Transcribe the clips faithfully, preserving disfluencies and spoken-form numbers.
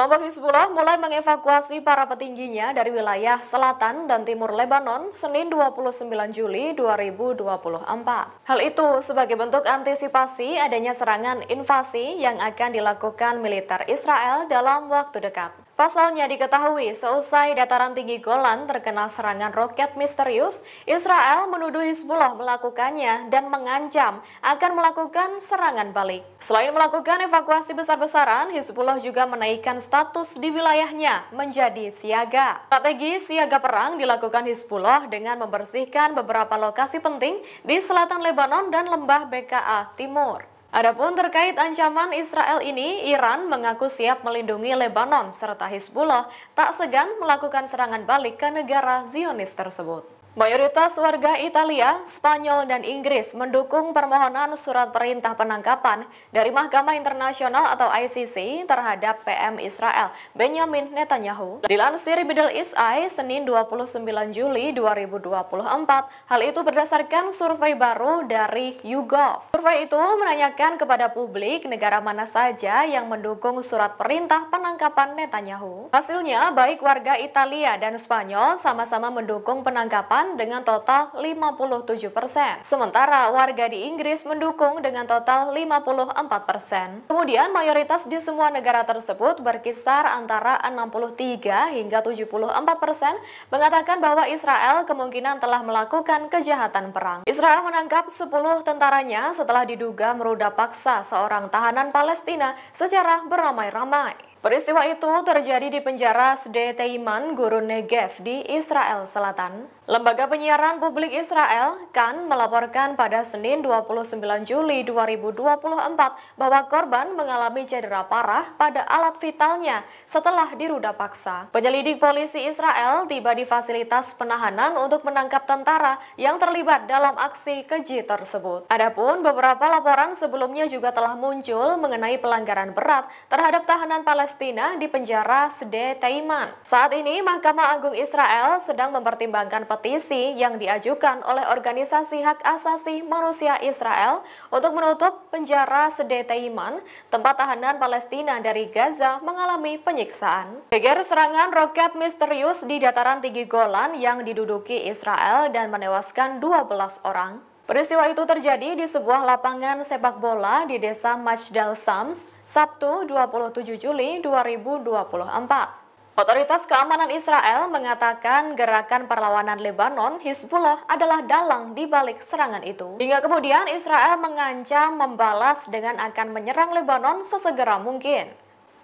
Kelompok Hizbullah mulai mengevakuasi para petingginya dari wilayah selatan dan timur Lebanon Senin dua puluh sembilan Juli dua ribu dua puluh empat. Hal itu sebagai bentuk antisipasi adanya serangan invasi yang akan dilakukan militer Israel dalam waktu dekat. Pasalnya diketahui seusai dataran tinggi Golan terkena serangan roket misterius, Israel menuduh Hizbullah melakukannya dan mengancam akan melakukan serangan balik. Selain melakukan evakuasi besar-besaran, Hizbullah juga menaikkan status di wilayahnya menjadi siaga. Strategi siaga perang dilakukan Hizbullah dengan membersihkan beberapa lokasi penting di selatan Lebanon dan lembah Bekaa Timur. Adapun terkait ancaman Israel ini, Iran mengaku siap melindungi Lebanon serta Hizbullah tak segan melakukan serangan balik ke negara Zionis tersebut. Mayoritas warga Italia, Spanyol, dan Inggris mendukung permohonan surat perintah penangkapan dari Mahkamah Internasional atau I C C terhadap P M Israel, Benjamin Netanyahu. Dilansir Middle East Eye, Senin dua puluh sembilan Juli dua ribu dua puluh empat, hal itu berdasarkan survei baru dari YouGov. Survei itu menanyakan kepada publik negara mana saja yang mendukung surat perintah penangkapan Netanyahu. Hasilnya, baik warga Italia dan Spanyol sama-sama mendukung penangkapan dengan total lima puluh tujuh persen. Sementara warga di Inggris mendukung dengan total lima puluh empat persen. Kemudian mayoritas di semua negara tersebut berkisar antara enam puluh tiga hingga tujuh puluh empat persen mengatakan bahwa Israel kemungkinan telah melakukan kejahatan perang. Israel menangkap sepuluh tentaranya setelah diduga meruda paksa seorang tahanan Palestina secara beramai-ramai. Peristiwa itu terjadi di penjara Sde Teiman, gurun Negev di Israel Selatan. Lembaga penyiaran publik Israel, Kan, melaporkan pada Senin dua puluh sembilan Juli dua ribu dua puluh empat bahwa korban mengalami cedera parah pada alat vitalnya setelah diruda paksa. Penyelidik polisi Israel tiba di fasilitas penahanan untuk menangkap tentara yang terlibat dalam aksi keji tersebut. Adapun beberapa laporan sebelumnya juga telah muncul mengenai pelanggaran berat terhadap tahanan Palestina Palestina di penjara Sde Teiman. Saat ini Mahkamah Agung Israel sedang mempertimbangkan petisi yang diajukan oleh organisasi hak asasi manusia Israel untuk menutup penjara Sde Teiman, tempat tahanan Palestina dari Gaza mengalami penyiksaan. Geger serangan roket misterius di dataran tinggi Golan yang diduduki Israel dan menewaskan dua belas orang. Peristiwa itu terjadi di sebuah lapangan sepak bola di desa Majdal Shams, Sabtu dua puluh tujuh Juli dua ribu dua puluh empat. Otoritas keamanan Israel mengatakan gerakan perlawanan Lebanon Hizbullah adalah dalang di balik serangan itu. Hingga kemudian Israel mengancam membalas dengan akan menyerang Lebanon sesegera mungkin.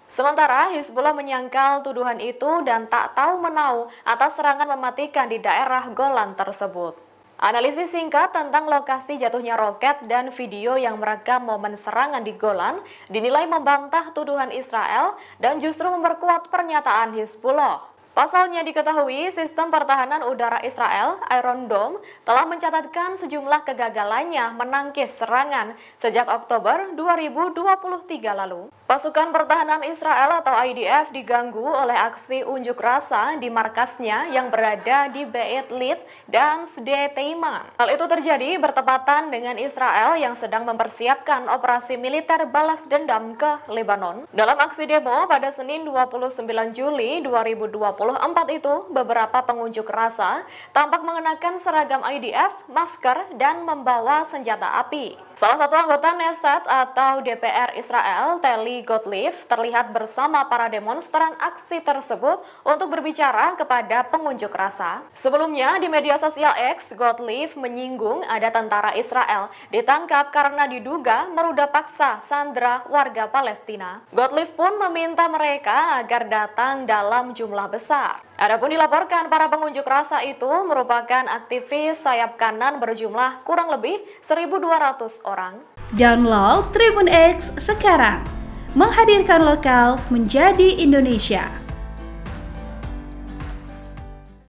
Sementara Hizbullah menyangkal tuduhan itu dan tak tahu menau atas serangan mematikan di daerah Golan tersebut. Analisis singkat tentang lokasi jatuhnya roket dan video yang merekam momen serangan di Golan dinilai membantah tuduhan Israel dan justru memperkuat pernyataan Hizbullah. Pasalnya diketahui sistem pertahanan udara Israel, Iron Dome, telah mencatatkan sejumlah kegagalannya menangkis serangan sejak Oktober dua ribu dua puluh tiga lalu. Pasukan pertahanan Israel atau I D F diganggu oleh aksi unjuk rasa di markasnya yang berada di Beit Lid dan Sde Teiman. Hal itu terjadi bertepatan dengan Israel yang sedang mempersiapkan operasi militer balas dendam ke Lebanon. Dalam aksi demo pada Senin dua puluh sembilan Juli dua ribu dua puluh empat, itu beberapa pengunjuk rasa tampak mengenakan seragam I D F, masker, dan membawa senjata api. Salah satu anggota Knesset atau D P R Israel, Tali Gottlieb, terlihat bersama para demonstran aksi tersebut untuk berbicara kepada pengunjuk rasa. Sebelumnya di media sosial X, Gottlieb menyinggung ada tentara Israel ditangkap karena diduga meruda paksa sandra warga Palestina. Gottlieb pun meminta mereka agar datang dalam jumlah besar. Adapun dilaporkan para pengunjuk rasa itu merupakan aktivis sayap kanan berjumlah kurang lebih seribu dua ratus orang. Download Tribun X sekarang, menghadirkan lokal menjadi Indonesia.